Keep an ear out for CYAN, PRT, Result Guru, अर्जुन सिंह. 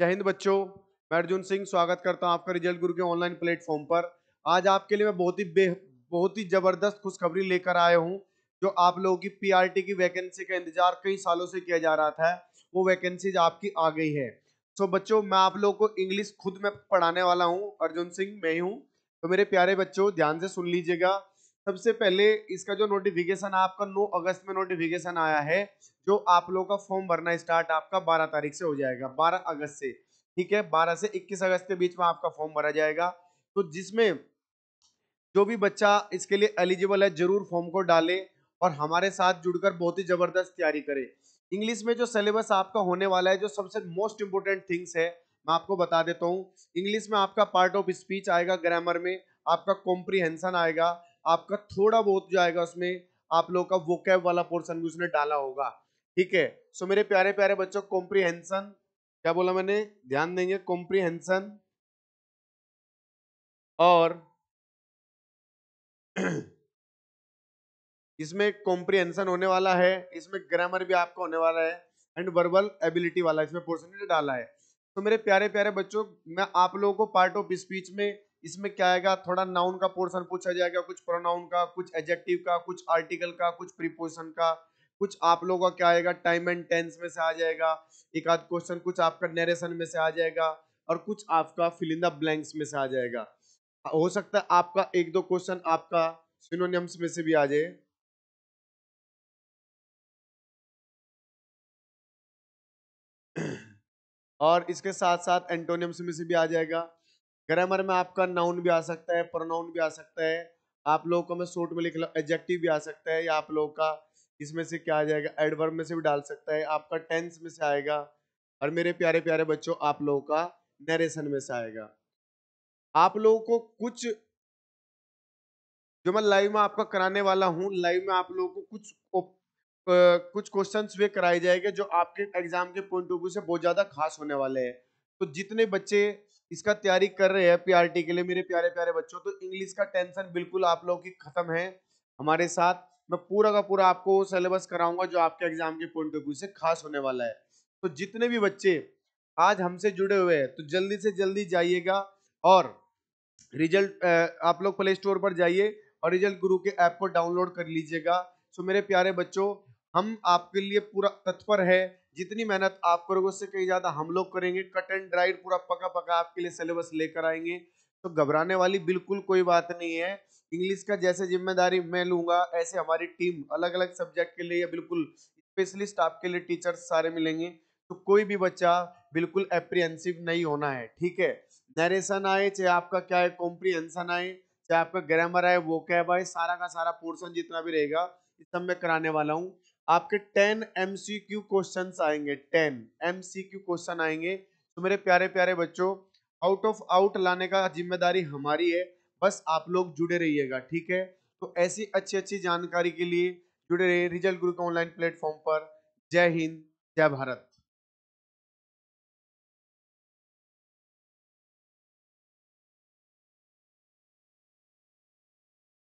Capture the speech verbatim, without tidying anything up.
जय हिंद बच्चों, मैं अर्जुन सिंह स्वागत करता हूं आपका रिजल्ट गुरु के ऑनलाइन प्लेटफॉर्म पर। आज आपके लिए मैं बहुत ही बे बहुत ही ज़बरदस्त खुशखबरी लेकर आया हूं। जो आप लोगों की पीआरटी की वैकेंसी का इंतजार कई सालों से किया जा रहा था, वो वैकेंसीज आपकी आ गई है। सो बच्चों, मैं आप लोगों को इंग्लिश खुद में पढ़ाने वाला हूँ, अर्जुन सिंह मैं ही हूँ। तो मेरे प्यारे बच्चों ध्यान से सुन लीजिएगा। सबसे पहले इसका जो नोटिफिकेशन आपका नौ अगस्त में नोटिफिकेशन आया है, जो आप लोगों का फॉर्म भरना स्टार्ट आपका बारह तारीख से हो जाएगा, बारह अगस्त से, ठीक है। बारह से इक्कीस अगस्त के बीच में आपका फॉर्म भरा जाएगा। तो जिसमें जो भी बच्चा इसके लिए एलिजिबल है जरूर फॉर्म को डाले और हमारे साथ जुड़कर बहुत ही जबरदस्त तैयारी करे। इंग्लिश में जो सिलेबस आपका होने वाला है, जो सबसे मोस्ट इम्पोर्टेंट थिंग्स है, मैं आपको बता देता हूँ। इंग्लिश में आपका पार्ट ऑफ स्पीच आएगा, ग्रामर में आपका कॉम्प्रीहेंशन आएगा, आपका थोड़ा बहुत जो आएगा उसमें आप लोग का वोकैब वाला पोर्शन भी उसने डाला होगा, ठीक है। सो मेरे प्यारे प्यारे बच्चों, कॉम्प्रीहेंशन, क्या बोला मैंने, ध्यान देंगे, कॉम्प्रीहेंशन और इसमें कॉम्प्रीहेंशन होने वाला है, इसमें ग्रामर भी आपका होने वाला है एंड वर्बल एबिलिटी वाला इसमें पोर्शन डाला है। तो मेरे प्यारे प्यारे बच्चों, मैं आप लोगों को पार्ट ऑफ स्पीच में इसमें क्या आएगा, थोड़ा नाउन का पोर्शन पूछा जाएगा, कुछ प्रोनाउन का, कुछ एडजेक्टिव का, कुछ आर्टिकल का, कुछ प्रीपोजिशन का, कुछ आप लोगों का क्या आएगा, टाइम एंड टेंस में से आ जाएगा एक आध क्वेश्चन, कुछ आपका नरेशन में से आ जाएगा और कुछ आपका फिल इन द ब्लैंक्स में से आ जाएगा। हो सकता है आपका एक दो क्वेश्चन आपका सिनोनिम्स में से भी आ जाए, और इसके साथ साथ एंटोनिम्स में से भी आ जाएगा। ग्रामर में आपका नाउन भी आ सकता है, प्रोनाउन भी आ सकता है, आप लोगों को मैं शॉर्ट में लिख लो, एडजेक्टिव भी आ सकता है, या आप लोगों का इसमें से क्या आ जाएगा, एडवर्ब में से भी डाल सकता है, आपका टेंस में से आएगा, और मेरे प्यारे प्यारे बच्चों आप लोगों का नरेशन में से आएगा। आप लोगों को कुछ जो मैं लाइव में आपका कराने वाला हूँ, लाइव में आप लोगों को कुछ कुछ क्वेश्चन वे कराए जाएंगे जो आपके एग्जाम के पॉइंट ऑफ व्यू से बहुत ज़्यादा खास होने वाले हैं। तो जितने बच्चे इसका तैयारी कर रहे हैं पीआरटी के लिए, मेरे प्यारे प्यारे बच्चों, तो इंग्लिश का टेंशन बिल्कुल आप लोगों की खत्म है। हमारे साथ मैं पूरा का पूरा आपको सिलेबस कराऊंगा जो आपके एग्जाम के पॉइंट ऑफ व्यू से खास होने वाला है। तो जितने भी बच्चे आज हमसे जुड़े हुए हैं, तो जल्दी से जल्दी जाइएगा और रिजल्ट आप लोग प्ले स्टोर पर जाइए और रिजल्ट गुरु के ऐप को डाउनलोड कर लीजिएगा। सो मेरे प्यारे बच्चों, हम आपके लिए पूरा तत्पर है, जितनी मेहनत आप करोगे उससे कहीं ज्यादा हम लोग करेंगे। कट एंड ड्राइड पूरा पका पका आपके लिए सिलेबस लेकर आएंगे, तो घबराने वाली बिल्कुल कोई बात नहीं है। इंग्लिश का जैसे जिम्मेदारी मैं लूंगा, ऐसे हमारी टीम अलग अलग सब्जेक्ट के लिए बिल्कुल स्पेशलिस्ट आपके लिए टीचर्स सारे मिलेंगे। तो कोई भी बच्चा बिल्कुल एप्रीहेंसिव नहीं होना है, ठीक है। नरेशन आए, चाहे आपका क्या है कॉम्प्रीहेंशन आए, चाहे आपका ग्रामर आए, वोकैब आए, सारा का सारा पोर्शन जितना भी रहेगा इस सब मैं कराने वाला हूँ। आपके टेन एमसीक्यू क्वेश्चंस आएंगे, टेन एमसीक्यू क्वेश्चन आएंगे। तो मेरे प्यारे प्यारे बच्चों, आउट ऑफ आउट लाने का जिम्मेदारी हमारी है, बस आप लोग जुड़े रहिएगा, ठीक है। तो ऐसी अच्छी अच्छी जानकारी के लिए जुड़े रहिए रिजल्ट गुरु के ऑनलाइन प्लेटफॉर्म पर। जय हिंद, जय भारत।